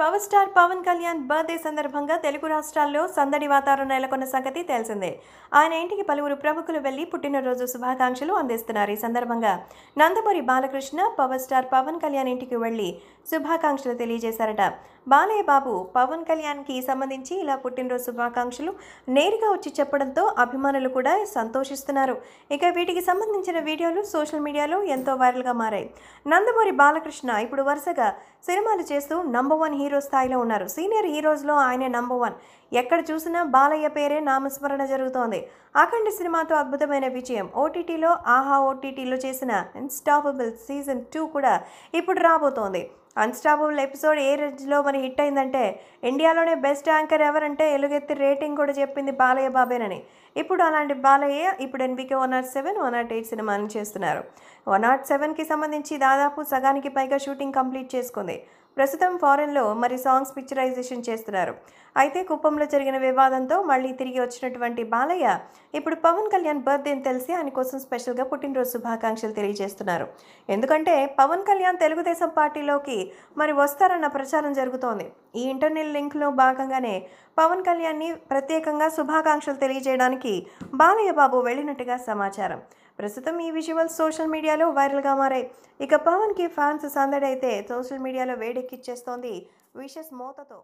Power star Pawan Kalyan birthday సందర్భంగా తెలుగు రాష్ట్రాల్లో సందడి వాతావరణం నెలకొన్న సంగతి తెలిసిందే। ఆయన ఇంటికి పలువురు ప్రముఖులు వెళ్లి పుట్టినరోజు శుభాకాంక్షలు అందిస్తున్నారు। ఈ సందర్భంగా నందమూరి బాలకృష్ణ పవర్ స్టార్ పవన్ కళ్యాణ్ ఇంటికి వెళ్లి శుభాకాంక్షలు తెలియజేశారట। బాలయ్య బాబు పవన్ కళ్యాణ్కి సంబంధించి ఇలా పుట్టినరోజు శుభాకాంక్షలు నేరుగా వచ్చి చెప్పడంతో అభిమానులు కూడా సంతోషిస్తున్నారు। ఇక వీటికి సంబంధించిన వీడియోలు సోషల్ మీడియాలో ఎంతో వైరల్గా మారాయి। నందమూరి బాలకృష్ణ ఇప్పుడు వరుసగా సినిమాలు చేస్తూ #1 హీరో స్థాయిలో ఉన్నారు। సీనియర్ హీరోస్లో ఆయనే #1। ఎక్కడ చూసినా బాలయ్య పేరే నామస్మరణ జరుగుతోంది। అఖండ సినిమాతో అద్భుతమైన విజయం, ఓటీటీలో ఆహా ఓటీటీలో చేసిన అన్‌స్టాపబుల్ సీజన్ 2 కూడా ఇప్పుడు రాబోతోంది। అన్‌స్టాపబుల్ ఎపిసోడ్ ఏ రేంజ్లో మరి హిట్ అయిందంటే ఇండియాలోనే బెస్ట్ యాంకర్ ఎవరంటే ఎలుగెత్తి రేటింగ్ కూడా చెప్పింది బాలయ్య బాబేనని। ఇప్పుడు అలాంటి బాలయ్య ఇప్పుడు ఎన్బీకే 107, 108 సినిమాలను చేస్తున్నారు। 107కి సంబంధించి దాదాపు సగానికి పైగా షూటింగ్ కంప్లీట్ చేసుకుంది। ప్రస్తుతం ఫారెన్లో మరి సాంగ్స్ పిక్చరైజేషన్ చేస్తున్నారు। అయితే కుప్పంలో జరిగిన వివాదంతో మళ్ళీ తిరిగి వచ్చినటువంటి బాలయ్య ఇప్పుడు పవన్ కళ్యాణ్ బర్త్డేని తెలిసి ఆయన కోసం స్పెషల్గా పుట్టినరోజు శుభాకాంక్షలు తెలియజేస్తున్నారు। ఎందుకంటే పవన్ కళ్యాణ్ తెలుగుదేశం పార్టీలోకి మరి వస్తారన్న ప్రచారం జరుగుతోంది। ఈ ఇంటర్నల్ లింక్లో భాగంగానే పవన్ కళ్యాణ్ని ప్రత్యేకంగా శుభాకాంక్షలు తెలియజేయడానికి బాలయ్య బాబు వెళ్ళినట్టుగా సమాచారం। ప్రస్తుతం ఈ విజువల్స్ సోషల్ మీడియాలో వైరల్గా మారాయి। ఇక పవన్కి ఫ్యాన్స్ సందడి అయితే సోషల్ మీడియాలో వేడెక్కిచ్చేస్తోంది విషెస్ మోతతో।